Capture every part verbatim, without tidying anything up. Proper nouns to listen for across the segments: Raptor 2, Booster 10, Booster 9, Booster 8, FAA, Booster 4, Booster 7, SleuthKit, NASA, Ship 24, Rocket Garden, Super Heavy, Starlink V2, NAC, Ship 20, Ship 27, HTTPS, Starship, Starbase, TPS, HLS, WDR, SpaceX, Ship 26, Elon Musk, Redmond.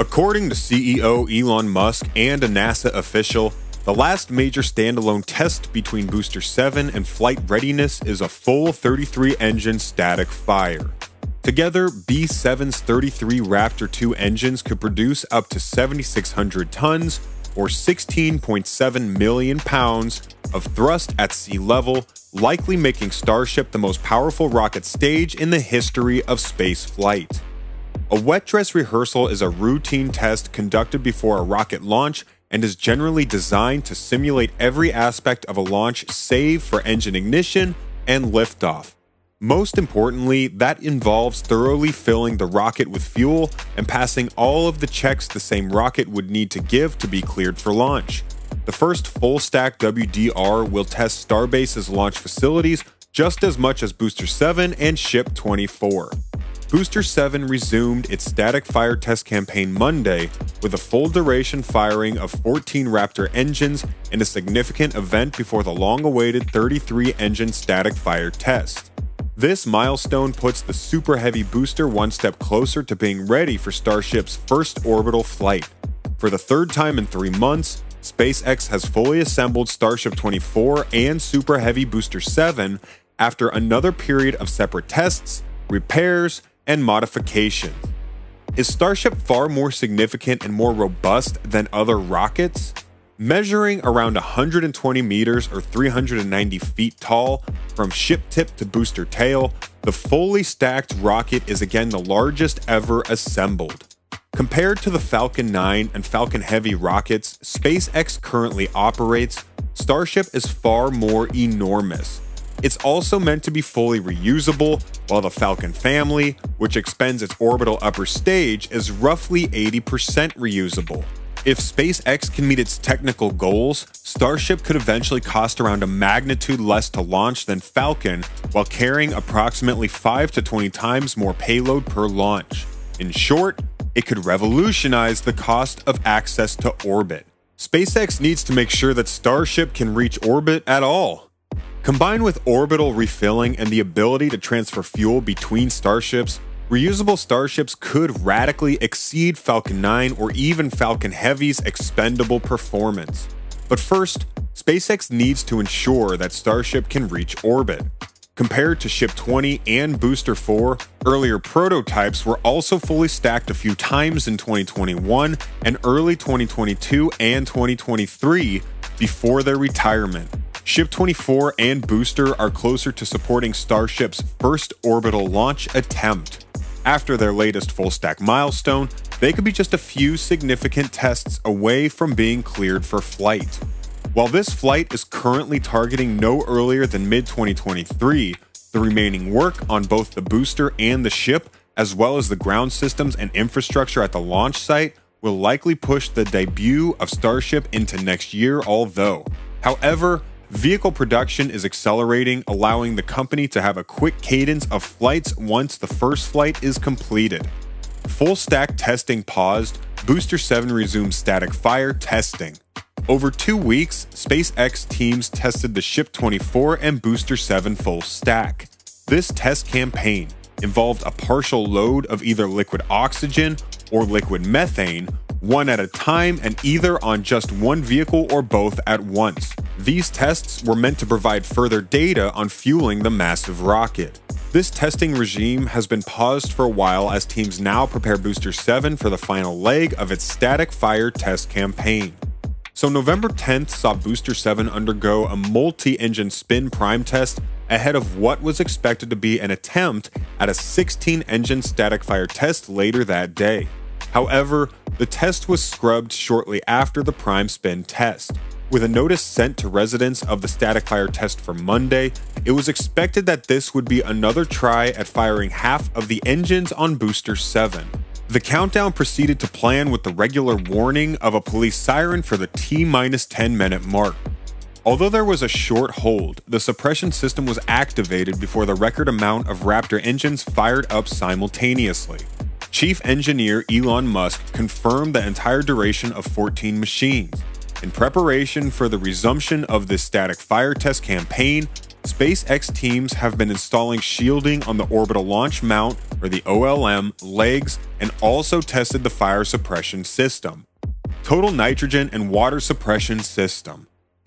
According to C E O Elon Musk and a NASA official, the last major standalone test between Booster seven and flight readiness is a full thirty-three engine static fire. Together, B seven's thirty-three Raptor two engines could produce up to seventy-six hundred tons or sixteen point seven million pounds of thrust at sea level, likely making Starship the most powerful rocket stage in the history of space flight. A wet dress rehearsal is a routine test conducted before a rocket launch and is generally designed to simulate every aspect of a launch save for engine ignition and liftoff. Most importantly, that involves thoroughly filling the rocket with fuel and passing all of the checks the same rocket would need to give to be cleared for launch. The first full-stack W D R will test Starbase's launch facilities just as much as Booster seven and Ship twenty-four. Booster seven resumed its static fire test campaign Monday with a full-duration firing of fourteen Raptor engines and a significant event before the long-awaited thirty-three engine static fire test. This milestone puts the Super Heavy booster one step closer to being ready for Starship's first orbital flight. For the third time in three months, SpaceX has fully assembled Starship twenty-four and Super Heavy Booster seven after another period of separate tests, repairs, and modification. Is Starship far more significant and more robust than other rockets? Measuring around one hundred twenty meters or three hundred ninety feet tall from ship tip to booster tail, the fully stacked rocket is again the largest ever assembled. Compared to the Falcon nine and Falcon Heavy rockets SpaceX currently operates, Starship is far more enormous. It's also meant to be fully reusable, while the Falcon family, which expends its orbital upper stage, is roughly eighty percent reusable. If SpaceX can meet its technical goals, Starship could eventually cost around a magnitude less to launch than Falcon, while carrying approximately five to twenty times more payload per launch. In short, it could revolutionize the cost of access to orbit. SpaceX needs to make sure that Starship can reach orbit at all. Combined with orbital refilling and the ability to transfer fuel between Starships, reusable Starships could radically exceed Falcon nine or even Falcon Heavy's expendable performance. But first, SpaceX needs to ensure that Starship can reach orbit. Compared to Ship twenty and Booster four, earlier prototypes were also fully stacked a few times in twenty twenty-one and early twenty twenty-two and twenty twenty-three before their retirement. Ship twenty-four and Booster are closer to supporting Starship's first orbital launch attempt. After their latest full-stack milestone, they could be just a few significant tests away from being cleared for flight. While this flight is currently targeting no earlier than mid twenty twenty-three, the remaining work on both the booster and the ship, as well as the ground systems and infrastructure at the launch site, will likely push the debut of Starship into next year, although, however, vehicle production is accelerating, allowing the company to have a quick cadence of flights once the first flight is completed. Full stack testing paused, Booster seven resumed static fire testing. Over two weeks, SpaceX teams tested the Ship twenty-four and Booster seven full stack. This test campaign involved a partial load of either liquid oxygen or liquid methane, one at a time and either on just one vehicle or both at once. These tests were meant to provide further data on fueling the massive rocket. This testing regime has been paused for a while as teams now prepare Booster seven for the final leg of its static fire test campaign. So November tenth saw Booster seven undergo a multi-engine spin prime test ahead of what was expected to be an attempt at a sixteen engine static fire test later that day. However, the test was scrubbed shortly after the prime spin test. With a notice sent to residents of the static fire test for Monday, it was expected that this would be another try at firing half of the engines on Booster seven. The countdown proceeded to plan with the regular warning of a police siren for the T minus ten minute mark. Although there was a short hold, the suppression system was activated before the record amount of Raptor engines fired up simultaneously. Chief Engineer Elon Musk confirmed the entire duration of fourteen machines. In preparation for the resumption of this static fire test campaign, SpaceX teams have been installing shielding on the orbital launch mount, or the O L M, legs, and also tested the fire suppression system, total nitrogen and water suppression system.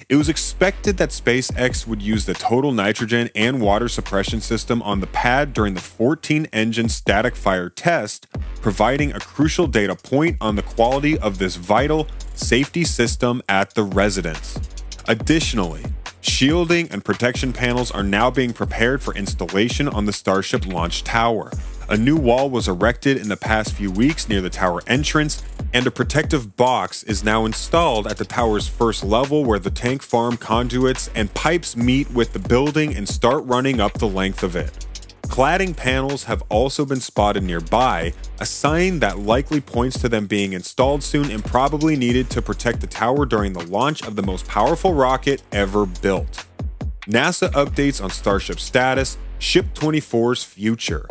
It was expected that SpaceX would use the total nitrogen and water suppression system on the pad during the fourteen engine static fire test, providing a crucial data point on the quality of this vital safety system at the residence. Additionally, shielding and protection panels are now being prepared for installation on the Starship launch tower. A new wall was erected in the past few weeks near the tower entrance, and a protective box is now installed at the tower's first level where the tank farm conduits and pipes meet with the building and start running up the length of it. Cladding panels have also been spotted nearby, a sign that likely points to them being installed soon and probably needed to protect the tower during the launch of the most powerful rocket ever built. NASA updates on Starship status, Ship twenty-four's future.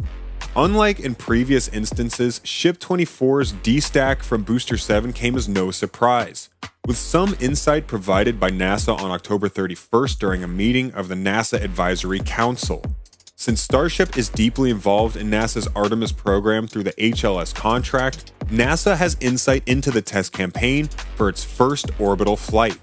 Unlike in previous instances, Ship twenty-four's destack from Booster seven came as no surprise, with some insight provided by NASA on October thirty-first during a meeting of the NASA Advisory Council. Since Starship is deeply involved in NASA's Artemis program through the H L S contract, NASA has insight into the test campaign for its first orbital flight.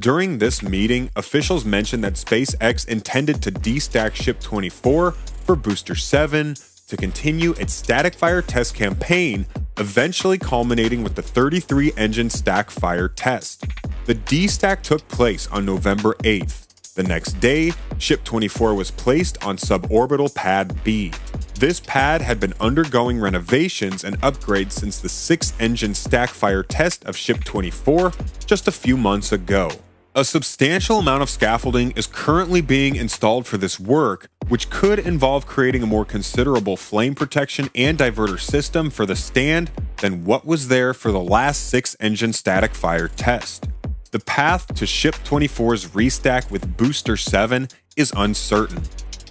During this meeting, officials mentioned that SpaceX intended to destack Ship twenty-four for Booster seven to continue its static fire test campaign, eventually culminating with the thirty-three engine stack fire test. The destack took place on November eighth. The next day, Ship twenty-four was placed on suborbital Pad B. This pad had been undergoing renovations and upgrades since the six engine stack fire test of Ship twenty-four just a few months ago. A substantial amount of scaffolding is currently being installed for this work, which could involve creating a more considerable flame protection and diverter system for the stand than what was there for the last six engine static fire test. The path to Ship twenty-four's restack with Booster seven is uncertain.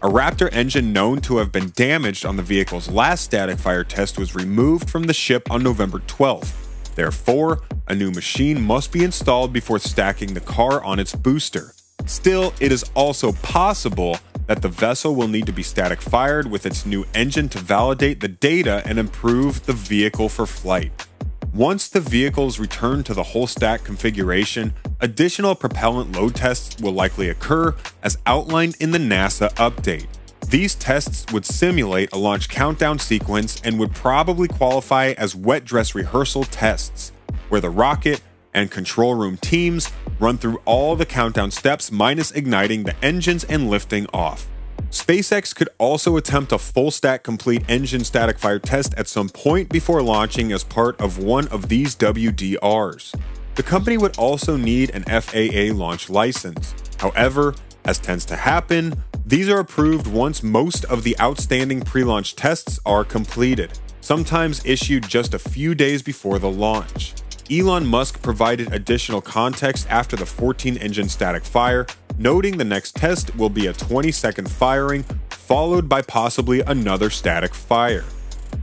A Raptor engine known to have been damaged on the vehicle's last static fire test was removed from the ship on November twelfth. Therefore, a new machine must be installed before stacking the car on its booster. Still, it is also possible that the vessel will need to be static fired with its new engine to validate the data and improve the vehicle for flight. Once the vehicles return to the whole stack configuration, additional propellant load tests will likely occur as outlined in the NASA update. These tests would simulate a launch countdown sequence and would probably qualify as wet dress rehearsal tests, where the rocket and control room teams run through all the countdown steps minus igniting the engines and lifting off. SpaceX could also attempt a full-stack complete engine static fire test at some point before launching as part of one of these W D Rs. The company would also need an F A A launch license. However, as tends to happen, these are approved once most of the outstanding pre-launch tests are completed, sometimes issued just a few days before the launch. Elon Musk provided additional context after the fourteen engine static fire, noting the next test will be a twenty second firing, followed by possibly another static fire.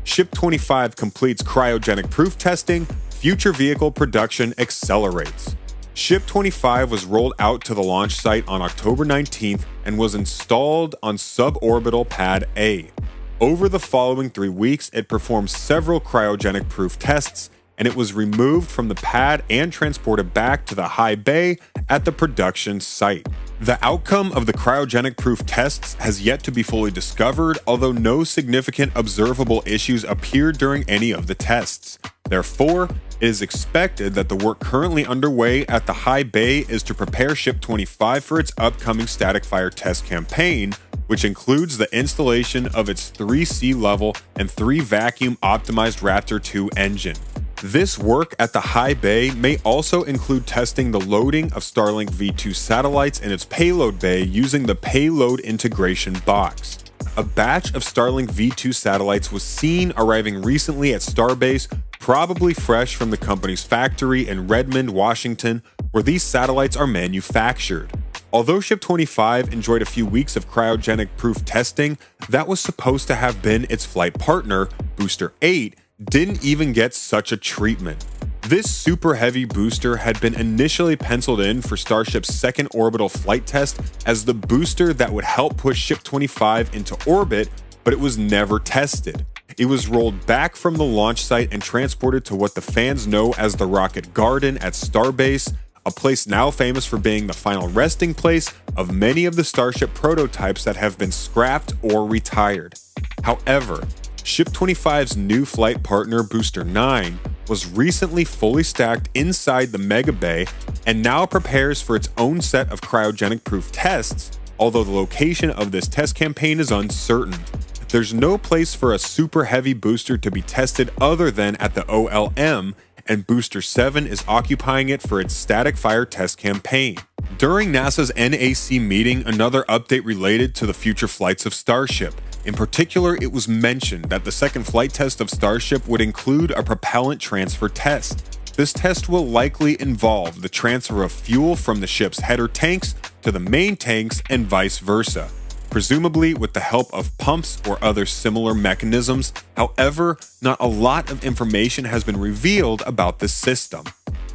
Ship twenty-five completes cryogenic proof testing, future vehicle production accelerates. Ship twenty-five was rolled out to the launch site on October nineteenth and was installed on suborbital Pad A. Over the following three weeks, it performed several cryogenic proof tests, and it was removed from the pad and transported back to the high bay at the production site. The outcome of the cryogenic proof tests has yet to be fully discovered, although no significant observable issues appeared during any of the tests. Therefore, it is expected that the work currently underway at the high bay is to prepare Ship twenty-five for its upcoming static fire test campaign, which includes the installation of its three sea-level and three vacuum-optimized Raptor two engine. This work at the high bay may also include testing the loading of Starlink V two satellites in its payload bay using the payload integration box. A batch of Starlink V two satellites was seen arriving recently at Starbase, probably fresh from the company's factory in Redmond, Washington, where these satellites are manufactured. Although Ship twenty-five enjoyed a few weeks of cryogenic proof testing, that was supposed to have been its flight partner, Booster eight, didn't even get such a treatment. This Super Heavy booster had been initially penciled in for Starship's second orbital flight test as the booster that would help push Ship twenty-five into orbit, but it was never tested. It was rolled back from the launch site and transported to what the fans know as the Rocket Garden at Starbase, a place now famous for being the final resting place of many of the Starship prototypes that have been scrapped or retired. However, Ship twenty-five's new flight partner, Booster nine, was recently fully stacked inside the Mega Bay and now prepares for its own set of cryogenic-proof tests, although the location of this test campaign is uncertain. There's no place for a Super Heavy booster to be tested other than at the O L M, and Booster seven is occupying it for its static fire test campaign. During NASA's N A C meeting, another update related to the future flights of Starship. In particular, it was mentioned that the second flight test of Starship would include a propellant transfer test. This test will likely involve the transfer of fuel from the ship's header tanks to the main tanks and vice versa, presumably with the help of pumps or other similar mechanisms. However, not a lot of information has been revealed about this system.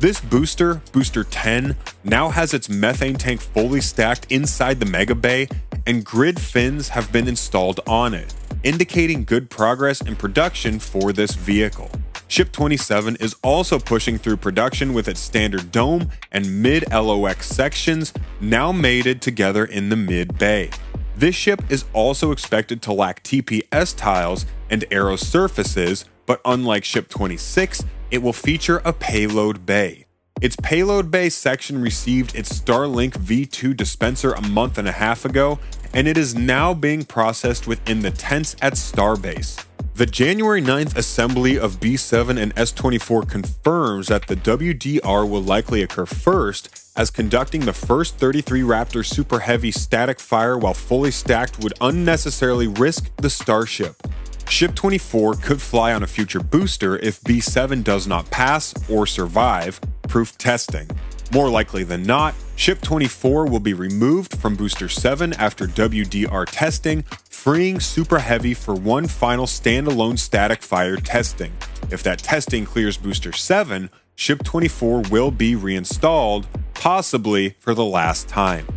This booster, Booster ten, now has its methane tank fully stacked inside the Mega Bay, and grid fins have been installed on it, indicating good progress in production for this vehicle. Ship twenty-seven is also pushing through production with its standard dome and mid-L O X sections, now mated together in the mid-bay. This ship is also expected to lack T P S tiles and aero surfaces, but unlike Ship twenty-six, it will feature a payload bay. Its payload bay section received its Starlink V two dispenser a month and a half ago, and it is now being processed within the tents at Starbase. The January ninth assembly of B seven and S twenty-four confirms that the W D R will likely occur first, as conducting the first thirty-three Raptor Super Heavy static fire while fully stacked would unnecessarily risk the Starship. Ship twenty-four could fly on a future booster if B seven does not pass or survive proof testing. More likely than not, Ship twenty-four will be removed from Booster seven after W D R testing, freeing Super Heavy for one final standalone static fire testing. If that testing clears Booster seven, Ship twenty-four will be reinstalled, possibly for the last time.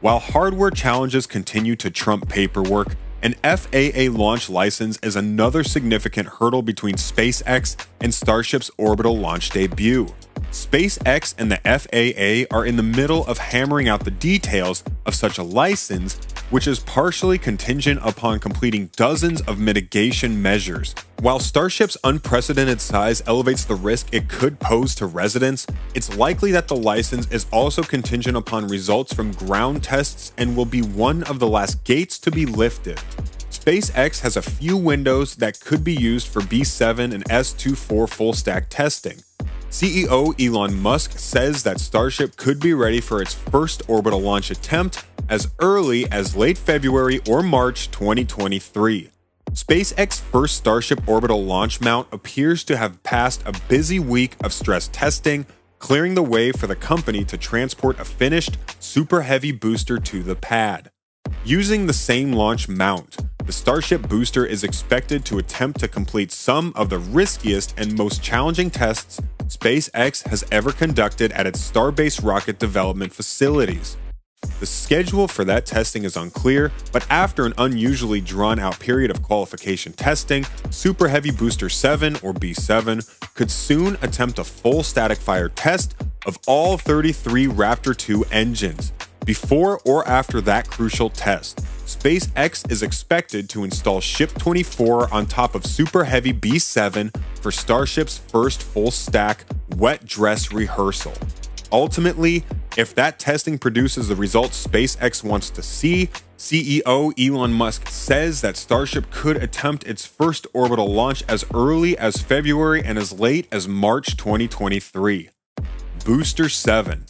While hardware challenges continue to trump paperwork, an F A A launch license is another significant hurdle between SpaceX and Starship's orbital launch debut. SpaceX and the F A A are in the middle of hammering out the details of such a license, which is partially contingent upon completing dozens of mitigation measures. While Starship's unprecedented size elevates the risk it could pose to residents, it's likely that the license is also contingent upon results from ground tests and will be one of the last gates to be lifted. SpaceX has a few windows that could be used for B seven and S twenty-four full-stack testing. C E O Elon Musk says that Starship could be ready for its first orbital launch attempt as early as late February or March twenty twenty-three. SpaceX's first Starship orbital launch mount appears to have passed a busy week of stress testing, clearing the way for the company to transport a finished Super Heavy booster to the pad. Using the same launch mount, the Starship booster is expected to attempt to complete some of the riskiest and most challenging tests SpaceX has ever conducted at its Starbase rocket development facilities. The schedule for that testing is unclear, but after an unusually drawn-out period of qualification testing, Super Heavy Booster seven, or B seven, could soon attempt a full static fire test of all thirty-three Raptor two engines. Before or after that crucial test, SpaceX is expected to install Ship twenty-four on top of Super Heavy B seven for Starship's first full-stack wet dress rehearsal. Ultimately, if that testing produces the results SpaceX wants to see, C E O Elon Musk says that Starship could attempt its first orbital launch as early as February and as late as March twenty twenty-three. Booster seven.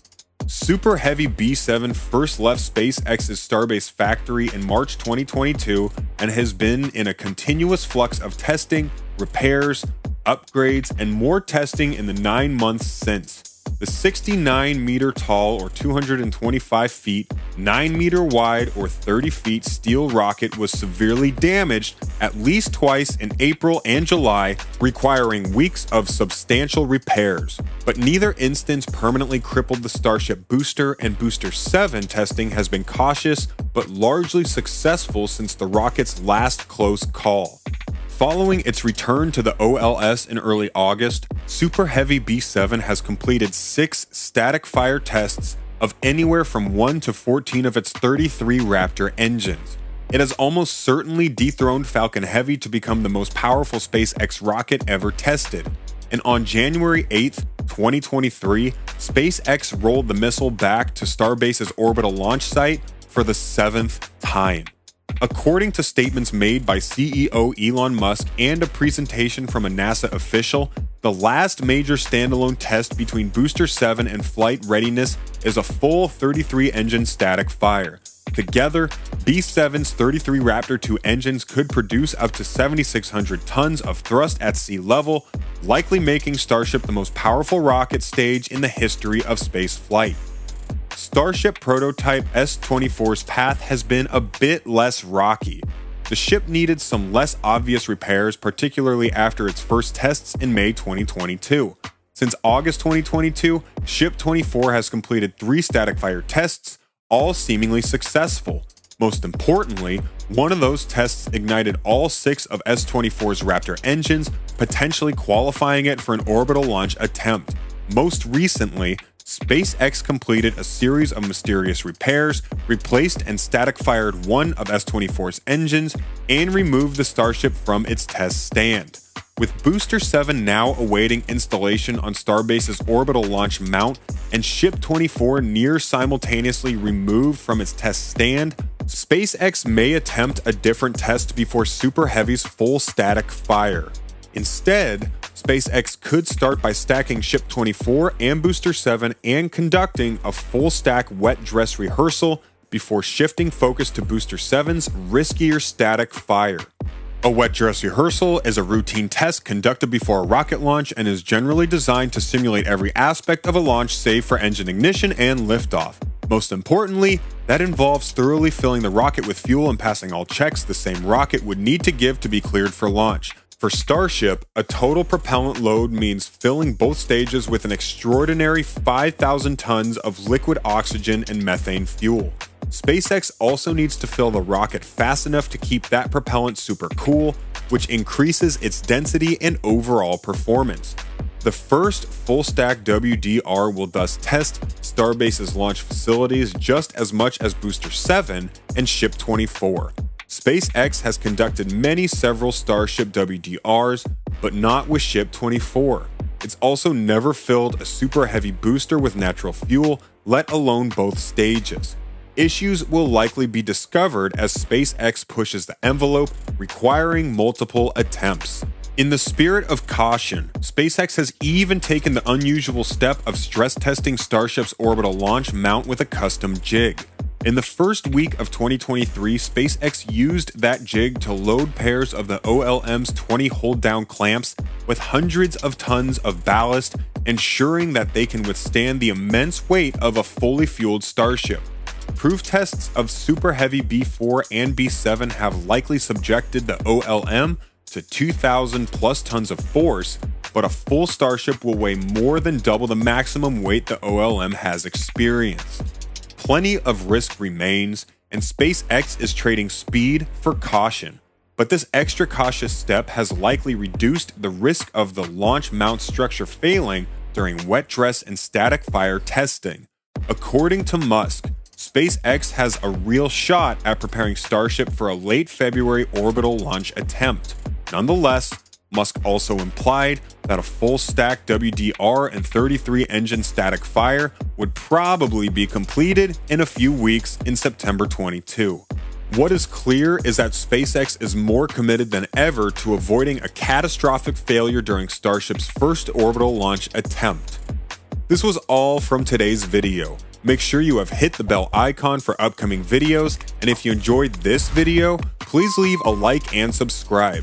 Super Heavy B seven first left SpaceX's Starbase factory in March twenty twenty-two and has been in a continuous flux of testing, repairs, upgrades, and more testing in the nine months since. The sixty-nine meter tall or two hundred twenty-five feet, nine meter wide or thirty feet steel rocket was severely damaged at least twice in April and July, requiring weeks of substantial repairs. But neither instance permanently crippled the Starship booster, and Booster seven testing has been cautious but largely successful since the rocket's last close call. Following its return to the O L S in early August, Super Heavy B seven has completed six static fire tests of anywhere from one to fourteen of its thirty-three Raptor engines. It has almost certainly dethroned Falcon Heavy to become the most powerful SpaceX rocket ever tested. And on January eighth, twenty twenty-three, SpaceX rolled the missile back to Starbase's orbital launch site for the seventh time. According to statements made by C E O Elon Musk and a presentation from a NASA official, the last major standalone test between Booster seven and flight readiness is a full thirty-three engine static fire. Together, B seven's thirty-three Raptor two engines could produce up to seventy-six hundred tons of thrust at sea level, likely making Starship the most powerful rocket stage in the history of space flight. Starship prototype S twenty-four's path has been a bit less rocky. The ship needed some less obvious repairs, particularly after its first tests in May twenty twenty-two. Since August twenty twenty-two, Ship twenty-four has completed three static fire tests, all seemingly successful. Most importantly, one of those tests ignited all six of S twenty-four's Raptor engines, potentially qualifying it for an orbital launch attempt. Most recently, SpaceX completed a series of mysterious repairs, replaced and static-fired one of S twenty-four's engines, and removed the Starship from its test stand. With Booster seven now awaiting installation on Starbase's orbital launch mount and Ship twenty-four near simultaneously removed from its test stand, SpaceX may attempt a different test before Super Heavy's full static fire. Instead, SpaceX could start by stacking Ship twenty-four and Booster seven and conducting a full-stack wet dress rehearsal before shifting focus to Booster seven's riskier static fire. A wet dress rehearsal is a routine test conducted before a rocket launch and is generally designed to simulate every aspect of a launch save for engine ignition and liftoff. Most importantly, that involves thoroughly filling the rocket with fuel and passing all checks the same rocket would need to give to be cleared for launch. For Starship, a total propellant load means filling both stages with an extraordinary five thousand tons of liquid oxygen and methane fuel. SpaceX also needs to fill the rocket fast enough to keep that propellant super cool, which increases its density and overall performance. The first full-stack W D R will thus test Starbase's launch facilities just as much as Booster seven and Ship twenty-four. SpaceX has conducted many several Starship W D Rs, but not with Ship twenty-four. It's also never filled a Super Heavy booster with natural fuel, let alone both stages. Issues will likely be discovered as SpaceX pushes the envelope, requiring multiple attempts. In the spirit of caution, SpaceX has even taken the unusual step of stress testing Starship's orbital launch mount with a custom jig. In the first week of twenty twenty-three, SpaceX used that jig to load pairs of the O L M's twenty hold-down clamps with hundreds of tons of ballast, ensuring that they can withstand the immense weight of a fully fueled Starship. Proof tests of Super Heavy B four and B seven have likely subjected the O L M to two thousand plus tons of force, but a full Starship will weigh more than double the maximum weight the O L M has experienced. Plenty of risk remains, and SpaceX is trading speed for caution. But this extra cautious step has likely reduced the risk of the launch mount structure failing during wet dress and static fire testing. According to Musk, SpaceX has a real shot at preparing Starship for a late February orbital launch attempt. Nonetheless, Musk also implied that a full-stack W D R and thirty-three engine static fire would probably be completed in a few weeks in September twenty-two. What is clear is that SpaceX is more committed than ever to avoiding a catastrophic failure during Starship's first orbital launch attempt. This was all from today's video. Make sure you have hit the bell icon for upcoming videos, and if you enjoyed this video, please leave a like and subscribe.